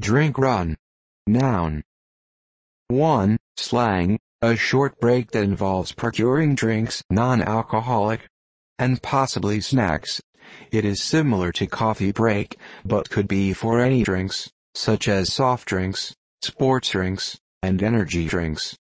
Drink run. Noun. 1. Slang, a short break that involves procuring drinks, non-alcoholic, and possibly snacks. It is similar to coffee break, but could be for any drinks, such as soft drinks, sports drinks, and energy drinks.